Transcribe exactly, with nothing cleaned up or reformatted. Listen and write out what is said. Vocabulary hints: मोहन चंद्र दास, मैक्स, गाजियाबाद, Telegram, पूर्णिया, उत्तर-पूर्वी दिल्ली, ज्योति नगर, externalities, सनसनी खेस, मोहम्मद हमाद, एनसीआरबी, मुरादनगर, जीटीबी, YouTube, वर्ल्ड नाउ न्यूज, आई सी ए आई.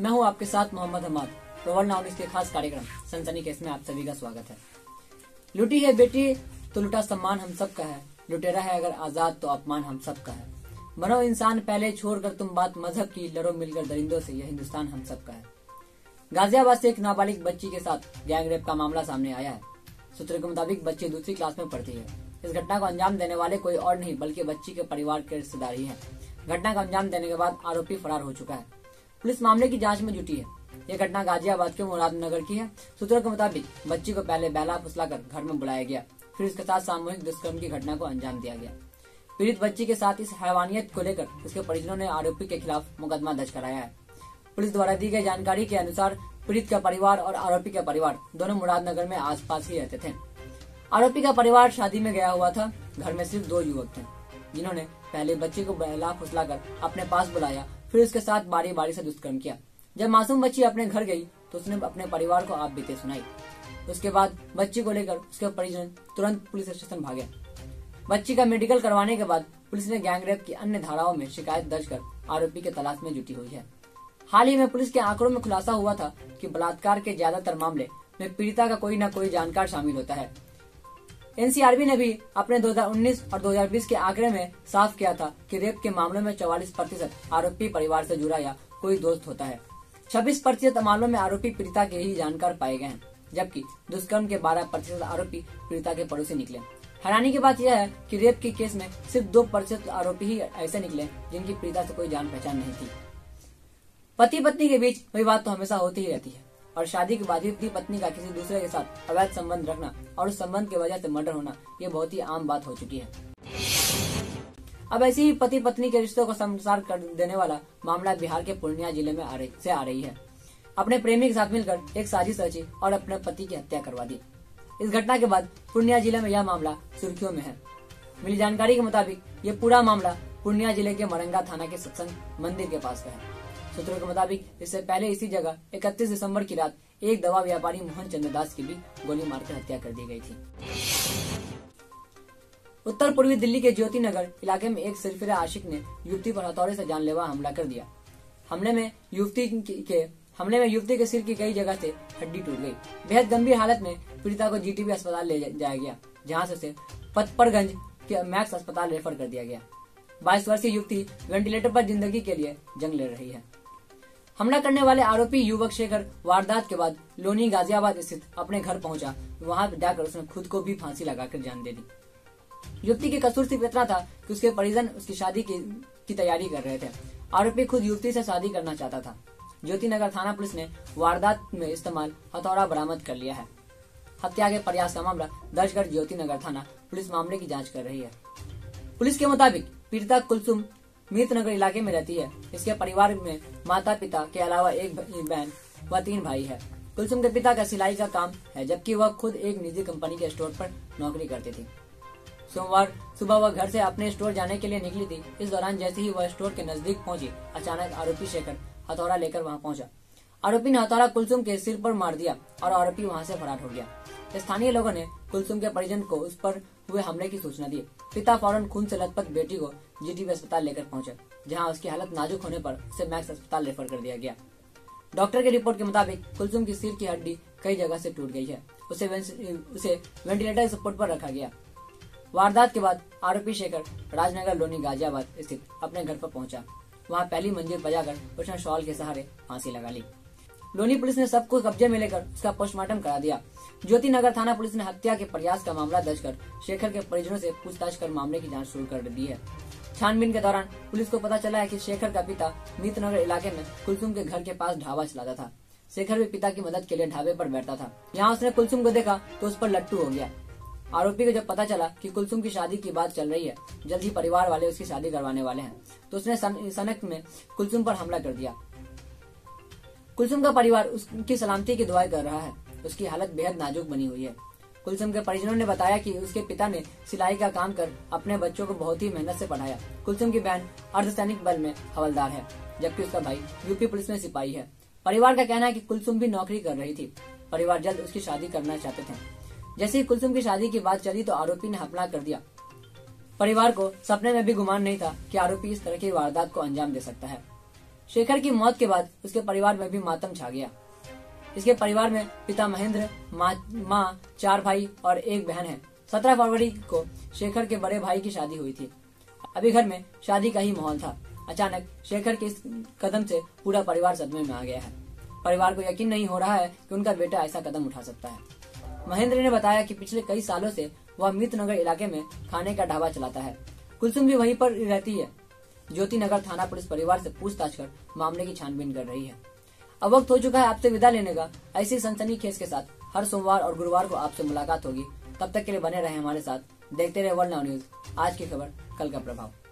मैं हूं आपके साथ मोहम्मद हमाद। वर्ल्ड नाउ न्यूज के खास कार्यक्रम सनसनी केस में आप सभी का स्वागत है। लुटी है बेटी तो लुटा सम्मान हम सब का है, लुटेरा है अगर आजाद तो अपमान हम सब का है। बनो इंसान पहले छोड़कर तुम बात मजहब की, लड़ो मिलकर दरिंदों से, यह हिंदुस्तान हम सब का है। गाजियाबाद से एक नाबालिग बच्ची के साथ गैंगरेप का मामला सामने आया है। सूत्र के मुताबिक बच्ची दूसरी क्लास में पढ़ती है। इस घटना को अंजाम देने वाले कोई और नहीं बल्कि बच्ची के परिवार के रिश्तेदार ही है। घटना को अंजाम देने के बाद आरोपी फरार हो चुका है। पुलिस मामले की जांच में जुटी है। यह घटना गाजियाबाद के मुरादनगर की है। सूत्रों के मुताबिक बच्ची को पहले बहला फुसलाकर घर में बुलाया गया, फिर उसके साथ सामूहिक दुष्कर्म की घटना को अंजाम दिया गया। पीड़ित बच्ची के साथ इस हैवानियत को लेकर उसके परिजनों ने आरोपी के खिलाफ मुकदमा दर्ज कराया है। पुलिस द्वारा दी गई जानकारी के अनुसार पीड़ित का परिवार और आरोपी का परिवार दोनों मुरादनगर में आस पास ही रहते थे। आरोपी का परिवार शादी में गया हुआ था। घर में सिर्फ दो युवक थे जिन्होंने पहले बच्ची को बहला फुसलाकर अपने पास बुलाया, फिर उसके साथ बारी बारी से दुष्कर्म किया। जब मासूम बच्ची अपने घर गई तो उसने अपने परिवार को आप बीते सुनाई। उसके बाद बच्ची को लेकर उसके परिजन तुरंत पुलिस स्टेशन भागे। बच्ची का मेडिकल करवाने के बाद पुलिस ने गैंगरेप की अन्य धाराओं में शिकायत दर्ज कर आरोपी के तलाश में जुटी हुई है। हाल ही में पुलिस के आंकड़ों में खुलासा हुआ था कि बलात्कार के ज्यादातर मामले में पीड़िता का कोई न कोई जानकार शामिल होता है। एनसीआरबी ने भी अपने दो हज़ार उन्नीस और दो हज़ार बीस के आंकड़े में साफ किया था कि रेप के मामलों में चौवालीस प्रतिशत आरोपी परिवार से जुड़ा या कोई दोस्त होता है। छब्बीस प्रतिशत मामलों में आरोपी पीड़िता के ही जानकार पाए गए हैं, जबकि दुष्कर्म के बारह प्रतिशत आरोपी पीड़िता के पड़ोसी निकले। हैरानी की बात यह है कि रेप के केस में सिर्फ दो प्रतिशत आरोपी ही ऐसे निकले जिनकी पीड़िता से कोई जान पहचान नहीं थी। पति पत्नी के बीच विवाद तो हमेशा होती ही रहती है और शादी के बाद भी पत्नी का किसी दूसरे के साथ अवैध संबंध रखना और उस संबंध की वजह से मर्डर होना ये बहुत ही आम बात हो चुकी है। अब ऐसी ही पति पत्नी के रिश्तों को समसार कर देने वाला मामला बिहार के पूर्णिया जिले में आ रही, से आ रही है। अपने प्रेमी के साथ मिलकर एक साजिश रची और अपने पति की हत्या करवा दी। इस घटना के बाद पूर्णिया जिले में यह मामला सुर्खियों में है। मिली जानकारी के मुताबिक ये पूरा मामला पूर्णिया जिले के मरंगा थाना के सत्संग मंदिर के पास का है। सूत्रों के मुताबिक इससे पहले इसी जगह इकतीस दिसंबर की रात एक दवा व्यापारी मोहन चंद्र दास की भी गोली मारकर हत्या कर दी गई थी। उत्तर-पूर्वी दिल्ली के ज्योति नगर इलाके में एक सिरफिरा आशिक ने युवती पर हथौड़े से जानलेवा हमला कर दिया। हमले में युवती के हमले में युवती के सिर की कई जगह से हड्डी टूट गई। बेहद गंभीर हालत में पीड़िता को जीटीबी अस्पताल ले जाया गया, जहाँ से उसे पतपरगंज के मैक्स अस्पताल रेफर कर दिया गया। बाईस वर्षीय युवती वेंटिलेटर पर जिंदगी के लिए जंग लड़ रही है। हमला करने वाले आरोपी युवक शेखर वारदात के बाद लोनी गाजियाबाद स्थित अपने घर पहुंचा। वहां जाकर उसने खुद को भी फांसी लगाकर जान दे दी। युवती के कसूर सिर्फ इतना था कि उसके परिजन उसकी शादी की, की तैयारी कर रहे थे। आरोपी खुद युवती से शादी करना चाहता था। ज्योति नगर थाना पुलिस ने वारदात में इस्तेमाल हथौड़ा बरामद कर लिया है। हत्या के प्रयास का मामला दर्ज कर ज्योति नगर थाना पुलिस मामले की जाँच कर रही है। पुलिस के मुताबिक पीड़िता कुलसुम मीत नगर इलाके में रहती है। इसके परिवार में माता पिता के अलावा एक बहन व तीन भाई है। कुलसुम के पिता का सिलाई का काम है, जबकि वह खुद एक निजी कंपनी के स्टोर पर नौकरी करती थी। सोमवार सुबह वह घर से अपने स्टोर जाने के लिए निकली थी। इस दौरान जैसे ही वह स्टोर के नजदीक पहुंची, अचानक आरोपी शेखर हथौड़ा लेकर वहां पहुंचा। आरोपी ने हथौड़ा कुलसुम के सिर पर मार दिया और आरोपी वहां से फरार हो गया। स्थानीय लोगों ने कुलसुम के परिजन को उस पर हुए हमले की सूचना दी। पिता फौरन खून से लथपथ बेटी को जीटीबी अस्पताल लेकर पहुंचे, जहां उसकी हालत नाजुक होने पर उसे मैक्स अस्पताल रेफर कर दिया गया। डॉक्टर की रिपोर्ट के मुताबिक कुलसुम की सिर की हड्डी कई जगह से टूट गई है। उसे उसे वेंटिलेटर सपोर्ट पर रखा गया। वारदात के बाद आरोपी शेखर राजनगर लोनी गाजियाबाद स्थित अपने घर पर पहुँचा। वहाँ पहली मंजिल पर जाकर उसने शॉल के सहारे फांसी लगा ली। लोनी पुलिस ने सबको कब्जे में लेकर उसका पोस्टमार्टम करा दिया। ज्योति नगर थाना पुलिस ने हत्या के प्रयास का मामला दर्ज कर शेखर के परिजनों से पूछताछ कर मामले की जांच शुरू कर दी है। छानबीन के दौरान पुलिस को पता चला है कि शेखर का पिता मीत नगर इलाके में कुलसुम के घर के पास ढाबा चलाता था। शेखर भी पिता की मदद के लिए ढाबे पर बैठता था। यहाँ उसने कुलसुम को देखा तो उस पर लट्टू हो गया। आरोपी को जब पता चला कि कुलसुम की शादी की बात चल रही है, जल्द ही परिवार वाले उसकी शादी करवाने वाले हैं, तो उसने सनक में कुलसुम पर हमला कर दिया। कुलसुम का परिवार उसकी सलामती की दुआएं कर रहा है। उसकी हालत बेहद नाजुक बनी हुई है। कुलसुम के परिजनों ने बताया कि उसके पिता ने सिलाई का काम कर अपने बच्चों को बहुत ही मेहनत से पढ़ाया। कुलसुम की बहन अर्धसैनिक बल में हवलदार है, जबकि उसका भाई यूपी पुलिस में सिपाही है। परिवार का कहना है कि कुलसुम भी नौकरी कर रही थी। परिवार जल्द उसकी शादी करना चाहते थे। जैसे ही कुलसुम की शादी की बात चली तो आरोपी ने हमला कर दिया। परिवार को सपने में भी गुमान नहीं था कि आरोपी इस तरह की वारदात को अंजाम दे सकता है। शेखर की मौत के बाद उसके परिवार में भी मातम छा गया। इसके परिवार में पिता महेंद्र, माँ माँ, चार भाई और एक बहन है। सत्रह फरवरी को शेखर के बड़े भाई की शादी हुई थी। अभी घर में शादी का ही माहौल था। अचानक शेखर के इस कदम से पूरा परिवार सदमे में आ गया है। परिवार को यकीन नहीं हो रहा है कि उनका बेटा ऐसा कदम उठा सकता है। महेंद्र ने बताया कि पिछले कई सालों से वह अमित नगर इलाके में खाने का ढाबा चलाता है। कुलसुम भी वहीं पर रहती है। ज्योति नगर थाना पुलिस परिवार से पूछताछ कर मामले की छानबीन कर रही है। अब वक्त हो चुका है आपसे विदा लेने का। ऐसी सनसनीखेज के साथ हर सोमवार और गुरुवार को आपसे मुलाकात होगी। तब तक के लिए बने रहे हमारे साथ, देखते रहे वर्ल्ड नाउ न्यूज। आज की खबर, कल का प्रभाव।